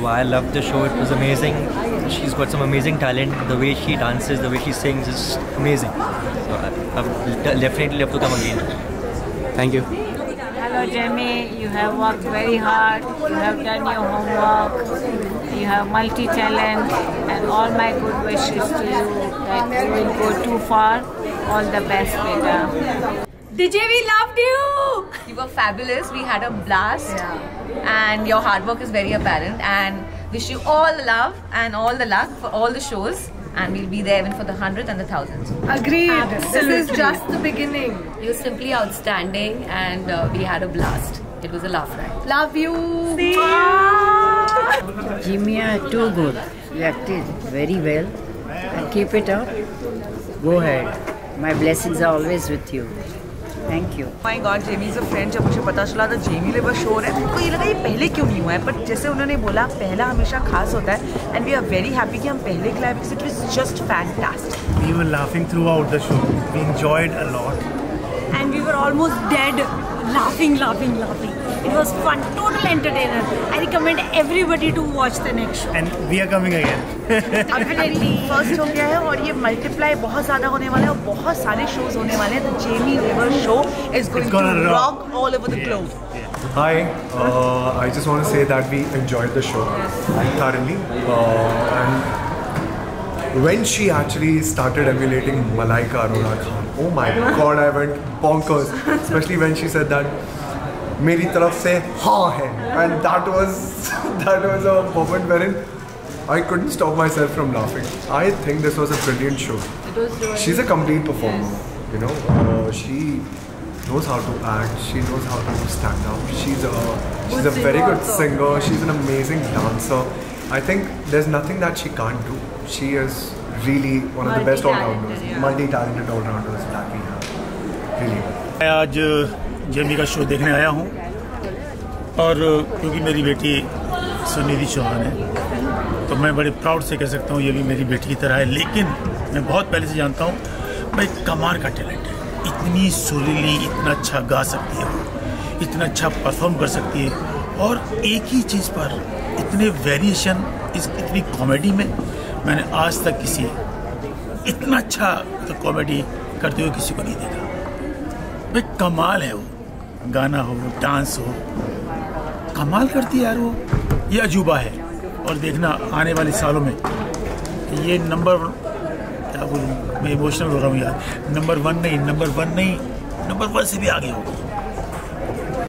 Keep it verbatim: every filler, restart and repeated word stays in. So I loved the show. It was amazing. She's got some amazing talent. The way she dances, the way she sings is amazing. So I would definitely love to come again. Thank you. Hello Jamie, you have worked very hard, you have done your homework, you have multi-talent, and all my good wishes to you that you will go too far. All the best, beta. D J, we loved you! You were fabulous, we had a blast, yeah. And your hard work is very apparent, and wish you all the love and all the luck for all the shows. And we'll be there even for the hundredth and the thousandth. Agreed. Absolutely. This is just the beginning. You're simply outstanding, and uh, we had a blast. It was a laugh ride. Love you. See you. Jimmy, too good. You acted very well. And keep it up. Go ahead. My blessings are always with you. Thank you. Oh my God, Jamie is a friend. जब मुझे पता चला था Jamie Lever show है, तो ये लगा ये पहले क्यों नहीं हुआ है? But जैसे उन्होंने बोला, पहला हमेशा खास होता है, and we are very happy कि हम पहले खिलाए because it was just fantastic. We were laughing throughout the show. We enjoyed a lot. And we were almost dead, laughing, laughing, laughing. It was fun, total entertainer. I recommend everybody to watch the next show. And we are coming again. Definitely. First हो गया है और ये multiply बहुत ज़्यादा होने वाला है और बहुत सारे shows होने वाले हैं. The Jamie Lever show is going to rock all over the globe. Hi, uh, I just want to say that we enjoyed the show thoroughly. Uh, and when she actually started emulating Malaika Arora, oh my God, I went bonkers. Especially when she said that. मेरी तरफ से हाँ है, and that was that was a moment wherein I couldn't stop myself from laughing. I think this was a brilliant show. It was really She's a complete performer. Yes. You know, uh, she knows how to act. She knows how to stand up. She's a she's a very good singer. She's an amazing dancer. I think there's nothing that she can't do. She is really one of the best all-rounders, multi-talented all-rounders that we have. Really. आज Jamie का show देखने आया हूँ और क्योंकि मेरी बेटी सुनीधि चौहान है तो मैं बड़े प्राउड से कह सकता हूँ ये भी मेरी बेटी की तरह है लेकिन मैं बहुत पहले से जानता हूँ भाई कमाल का टैलेंट है इतनी सुरीली इतना अच्छा गा सकती है इतना अच्छा परफॉर्म कर सकती है और एक ही चीज़ पर इतने वेरिएशन इस इतनी कॉमेडी में मैंने आज तक किसी इतना अच्छा तो कॉमेडी करते हुए किसी को नहीं देखा भाई कमाल है वो गाना हो डांस हो कमाल करती है यार वो ये अजूबा है और देखना आने वाले सालों में ये नंबर क्या बोलूँ मैं इमोशनल हो रहा हूँ यार नंबर वन नहीं नंबर वन नहीं नंबर वन से भी आगे होगा